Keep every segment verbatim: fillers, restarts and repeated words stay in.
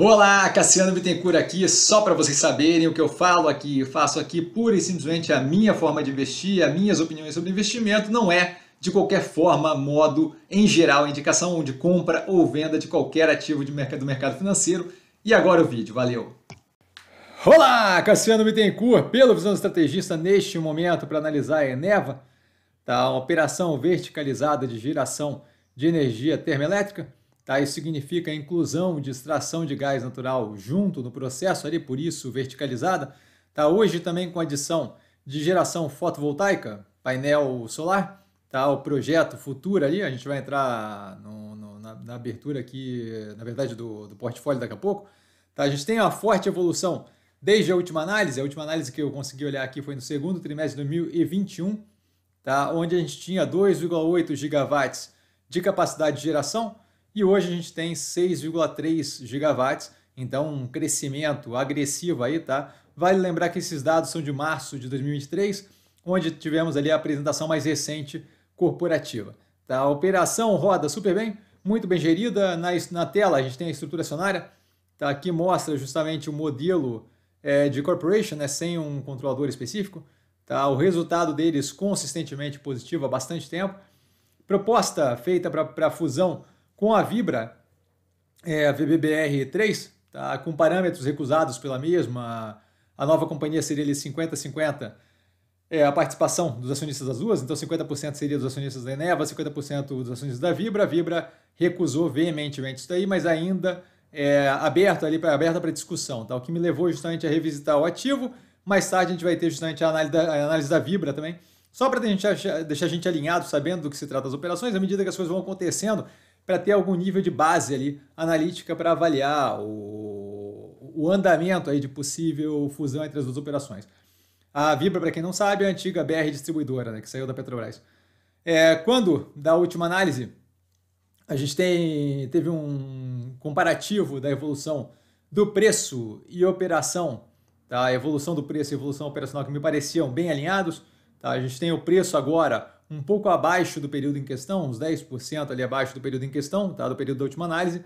Olá, Cassiano Bittencourt aqui, só para vocês saberem o que eu falo aqui, eu faço aqui pura e simplesmente a minha forma de investir, as minhas opiniões sobre investimento, não é de qualquer forma, modo, em geral, indicação de compra ou venda de qualquer ativo de mercado, do mercado financeiro. E agora o vídeo, valeu! Olá, Cassiano Bittencourt, pelo Visão do Estrategista, neste momento para analisar a Eneva, tá, uma operação verticalizada de geração de energia termoelétrica. Tá, isso significa a inclusão de extração de gás natural junto no processo, ali, por isso verticalizada. Tá, hoje também com adição de geração fotovoltaica, painel solar, tá, o projeto futuro ali, a gente vai entrar no, no, na, na abertura aqui, na verdade, do, do portfólio daqui a pouco. Tá, a gente tem uma forte evolução desde a última análise, a última análise que eu consegui olhar aqui foi no segundo trimestre de dois mil e vinte e um, tá, onde a gente tinha dois vírgula oito gigawatts de capacidade de geração, e hoje a gente tem seis vírgula três gigawatts, então um crescimento agressivo aí, tá? Vale lembrar que esses dados são de março de dois mil e vinte e três, onde tivemos ali a apresentação mais recente corporativa. Tá? A operação roda super bem, muito bem gerida. Na, na tela a gente tem a estrutura acionária, tá? Que mostra justamente o modelo é, de corporation, né? Sem um controlador específico. Tá? O resultado deles consistentemente positivo há bastante tempo. Proposta feita para a fusão com a Vibra, é, a V B B R três, tá, com parâmetros recusados pela mesma, a nova companhia seria ali cinquenta cinquenta, é, a participação dos acionistas das duas, então cinquenta por cento seria dos acionistas da Eneva, cinquenta por cento dos acionistas da Vibra. A Vibra recusou veementemente isso daí, mas ainda é aberta ali para aberta para discussão, tá, o que me levou justamente a revisitar o ativo. Mais tarde a gente vai ter justamente a análise da, a análise da Vibra também, só para deixar a gente alinhado, sabendo do que se trata as operações, à medida que as coisas vão acontecendo, para ter algum nível de base ali analítica para avaliar o, o andamento aí de possível fusão entre as duas operações. A Vibra, para quem não sabe, é a antiga B R distribuidora, né, que saiu da Petrobras. É, quando, da última análise, a gente tem, teve um comparativo da evolução do preço e operação, tá? A evolução do preço e a evolução operacional que me pareciam bem alinhados, tá? A gente tem o preço agora um pouco abaixo do período em questão, uns dez por cento ali abaixo do período em questão, tá? Do período da última análise,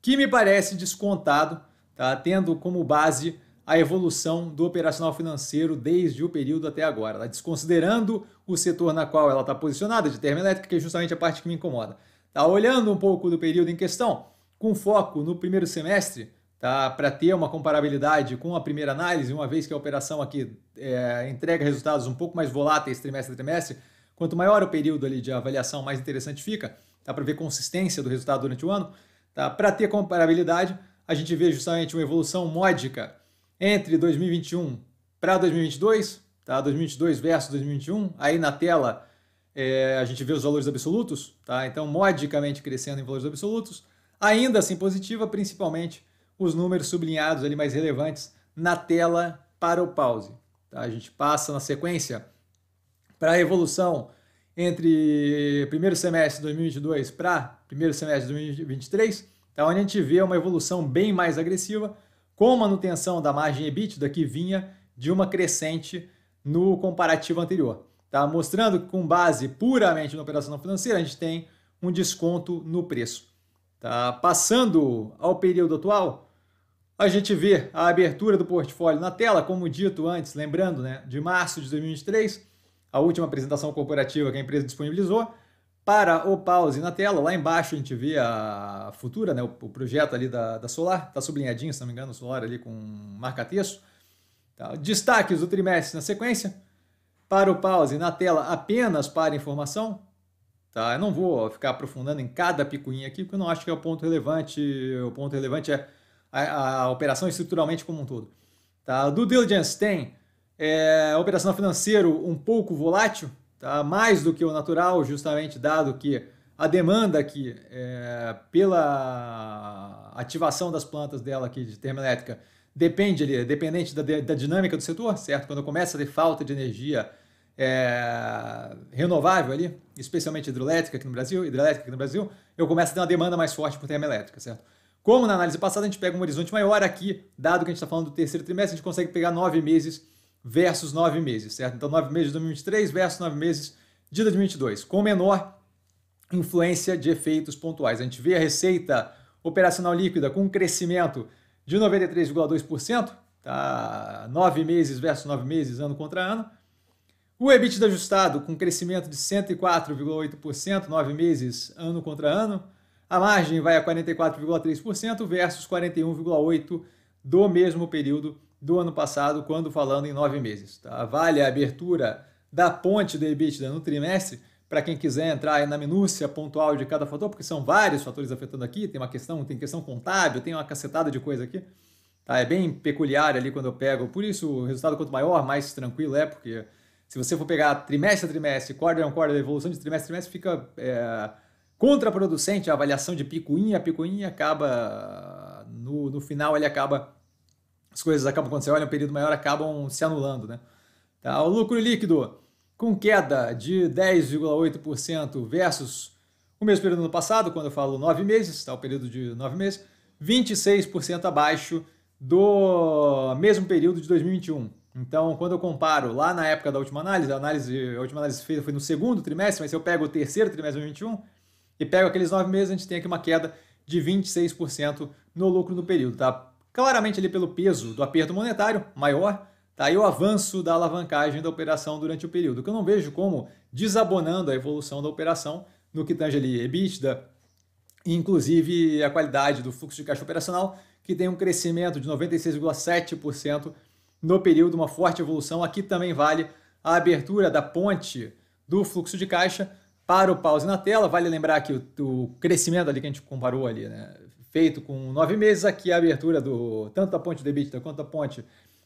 que me parece descontado, tá? Tendo como base a evolução do operacional financeiro desde o período até agora, tá? Desconsiderando o setor na qual ela está posicionada, de termoelétrica, que é justamente a parte que me incomoda. Tá? Olhando um pouco do período em questão, com foco no primeiro semestre, tá? Para ter uma comparabilidade com a primeira análise, uma vez que a operação aqui é, entrega resultados um pouco mais voláteis trimestre a trimestre. Quanto maior o período ali de avaliação, mais interessante fica, tá? Para ver consistência do resultado durante o ano. Tá? Para ter comparabilidade, a gente vê justamente uma evolução módica entre dois mil e vinte e um para dois mil e vinte e dois, tá? dois mil e vinte e dois versus dois mil e vinte e um. Aí na tela é, a gente vê os valores absolutos, tá? Então modicamente crescendo em valores absolutos, ainda assim positiva, principalmente os números sublinhados ali mais relevantes na tela para o pause. Tá? A gente passa na sequência para a evolução entre primeiro semestre de dois mil e vinte e dois para primeiro semestre de dois mil e vinte e três, tá? Onde a gente vê uma evolução bem mais agressiva, com manutenção da margem EBITDA que vinha de uma crescente no comparativo anterior. Tá? Mostrando que com base puramente na operação financeira, a gente tem um desconto no preço. Tá? Passando ao período atual, a gente vê a abertura do portfólio na tela, como dito antes, lembrando, né, de março de dois mil e vinte e três, a última apresentação corporativa que a empresa disponibilizou. Para o pause na tela, lá embaixo a gente vê a futura, né, o, o projeto ali da, da Solar, está sublinhadinho, se não me engano, o Solar ali com marca-texto. Tá? Destaques do trimestre na sequência. Para o pause na tela, apenas para informação. Tá? Eu não vou ficar aprofundando em cada picuinha aqui, porque eu não acho que é o ponto relevante. O ponto relevante é a, a operação estruturalmente como um todo. Tá? Do diligence tem... É, operacional financeiro um pouco volátil, tá? Mais do que o natural, justamente dado que a demanda aqui é, pela ativação das plantas dela aqui de termoelétrica depende ali, é dependente da, da dinâmica do setor, certo? Quando começa a ter falta de energia é, renovável ali, especialmente hidrelétrica aqui no Brasil, hidrelétrica aqui no Brasil, eu começo a ter uma demanda mais forte por termoelétrica, certo? Como na análise passada a gente pega um horizonte maior aqui, dado que a gente está falando do terceiro trimestre, a gente consegue pegar nove meses versus nove meses, certo? Então, nove meses de dois mil e vinte e três versus nove meses de dois mil e vinte e dois, com menor influência de efeitos pontuais. A gente vê a receita operacional líquida com um crescimento de noventa e três vírgula dois por cento, tá? Nove meses versus nove meses, ano contra ano. O EBITDA ajustado com crescimento de cento e quatro vírgula oito por cento, nove meses, ano contra ano. A margem vai a quarenta e quatro vírgula três por cento versus quarenta e um vírgula oito por cento do mesmo período do ano passado, quando falando em nove meses. Tá? Vale a abertura da ponte do EBITDA no trimestre, para quem quiser entrar na minúcia pontual de cada fator, porque são vários fatores afetando aqui, tem uma questão, tem questão contábil, tem uma cacetada de coisa aqui. Tá? É bem peculiar ali quando eu pego, por isso o resultado quanto maior, mais tranquilo é, porque... Se você for pegar trimestre a trimestre, quarter a quarter, a evolução de trimestre a trimestre, fica é, contraproducente a avaliação de picuinha a picuinha, acaba, no, no final ele acaba, as coisas acabam, quando você olha um período maior, acabam se anulando, né? Tá, o lucro líquido com queda de dez vírgula oito por cento versus o mesmo período do ano passado, quando eu falo nove meses, tá, o período de nove meses, vinte e seis por cento abaixo do mesmo período de dois mil e vinte e um. Então, quando eu comparo lá na época da última análise, a, análise, a última análise feita foi no segundo trimestre, mas se eu pego o terceiro trimestre de dois mil e vinte e um e pego aqueles nove meses, a gente tem aqui uma queda de vinte e seis por cento no lucro no período, tá? Claramente ali pelo peso do aperto monetário maior, tá? E o avanço da alavancagem da operação durante o período, que eu não vejo como desabonando a evolução da operação no que tange ali EBITDA, inclusive a qualidade do fluxo de caixa operacional, que tem um crescimento de noventa e seis vírgula sete por cento no período, uma forte evolução. Aqui também vale a abertura da ponte do fluxo de caixa para o pause na tela. Vale lembrar que o, o crescimento ali que a gente comparou ali, né, feito com nove meses, aqui a abertura do tanto da ponte do EBITDA quanto da ponte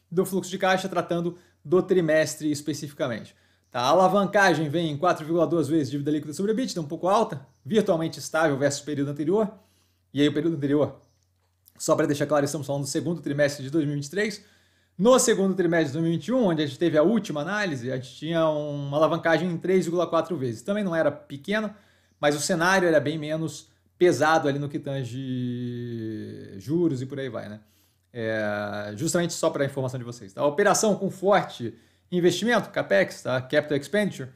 do fluxo de caixa, tratando do trimestre especificamente. Tá, a alavancagem vem em quatro vírgula duas vezes dívida líquida sobre EBITDA, um pouco alta, virtualmente estável versus o período anterior. E aí o período anterior, só para deixar claro, estamos falando do segundo trimestre de dois mil e vinte e três, No segundo trimestre de dois mil e vinte e um, onde a gente teve a última análise, a gente tinha uma alavancagem em três vírgula quatro vezes. Também não era pequena, mas o cenário era bem menos pesado ali no que tange juros e por aí vai, né? É, justamente só para a informação de vocês. Tá? A operação com forte investimento, CapEx, tá? Capital Expenditure.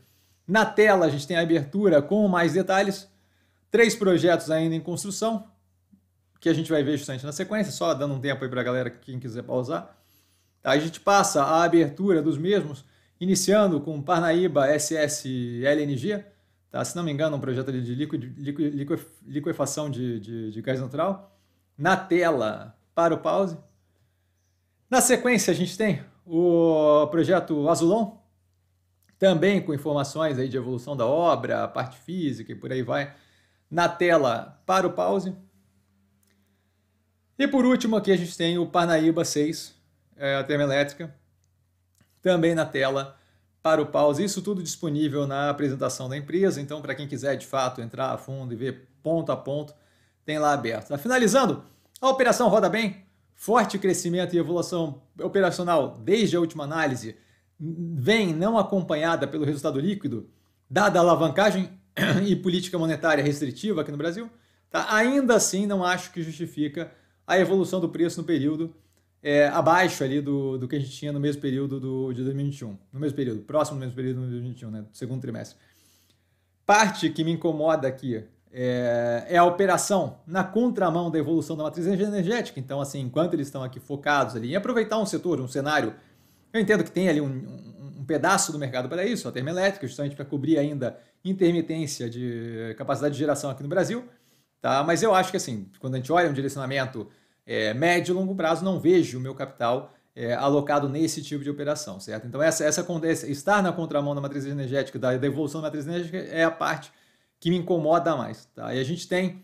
Na tela a gente tem a abertura com mais detalhes. Três projetos ainda em construção, que a gente vai ver justamente na sequência, só dando um tempo aí para a galera, quem quiser pausar. A gente passa a abertura dos mesmos, iniciando com Parnaíba S S L N G, tá? Se não me engano, um projeto de liqui, liqui, liqui, liquefação de, de, de gás natural. Na tela, para o pause. Na sequência, a gente tem o projeto Azulon, também com informações aí de evolução da obra, a parte física e por aí vai. Na tela, para o pause. E por último, aqui a gente tem o Parnaíba seis, a termoelétrica, também na tela para o pause. Isso tudo disponível na apresentação da empresa, então para quem quiser de fato entrar a fundo e ver ponto a ponto, tem lá aberto. Tá? Finalizando, a operação roda bem, forte crescimento e evolução operacional desde a última análise, vem não acompanhada pelo resultado líquido, dada a alavancagem e política monetária restritiva aqui no Brasil, tá? Ainda assim não acho que justifica a evolução do preço no período, É, abaixo ali do, do que a gente tinha no mesmo período do, de dois mil e vinte e um, no mesmo período, próximo do mesmo período de dois mil e vinte e um, né, do segundo trimestre. Parte que me incomoda aqui é, é a operação na contramão da evolução da matriz energética. Então, assim, enquanto eles estão aqui focados ali em aproveitar um setor, um cenário, eu entendo que tem ali um, um, um pedaço do mercado para isso, a termoelétrica, justamente para cobrir ainda intermitência de capacidade de geração aqui no Brasil, tá? Mas eu acho que, assim, quando a gente olha um direcionamento É, médio e longo prazo, não vejo o meu capital é, alocado nesse tipo de operação, certo? Então, essa, essa, essa estar na contramão da matriz energética, da, da evolução da matriz energética, é a parte que me incomoda mais, tá? E a gente tem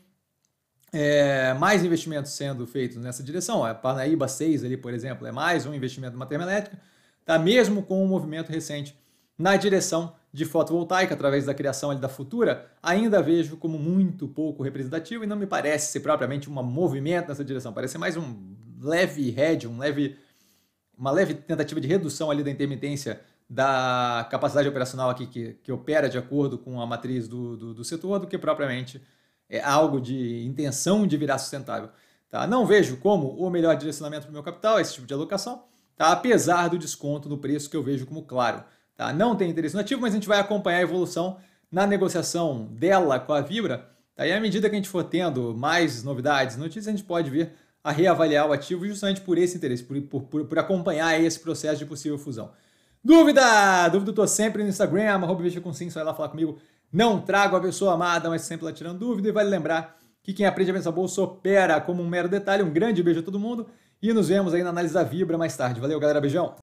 é, mais investimentos sendo feitos nessa direção. A Parnaíba seis, ali, por exemplo, é mais um investimento de uma termoelétrica, tá? Mesmo com um movimento recente na direção de fotovoltaica, através da criação ali da Futura, ainda vejo como muito pouco representativo e não me parece ser propriamente um movimento nessa direção. Parece mais um leve hedge, um leve, uma leve tentativa de redução ali da intermitência da capacidade operacional aqui que, que opera de acordo com a matriz do, do, do setor, do que propriamente é algo de intenção de virar sustentável. Tá? Não vejo como o melhor direcionamento para o meu capital, esse tipo de alocação, tá? Apesar do desconto no preço que eu vejo como claro. Tá, não tem interesse no ativo, mas a gente vai acompanhar a evolução na negociação dela com a Vibra. Tá? E à medida que a gente for tendo mais novidades, notícias, a gente pode vir a reavaliar o ativo justamente por esse interesse, por, por, por acompanhar esse processo de possível fusão. Dúvida! Dúvida eu tô sempre no Instagram, arroba Investir com SIM, só vai lá falar comigo. Não trago a pessoa amada, mas sempre lá tirando dúvida. E vale lembrar que quem aprende a pensar bolsa opera como um mero detalhe. Um grande beijo a todo mundo e nos vemos aí na análise da Vibra mais tarde. Valeu, galera. Beijão!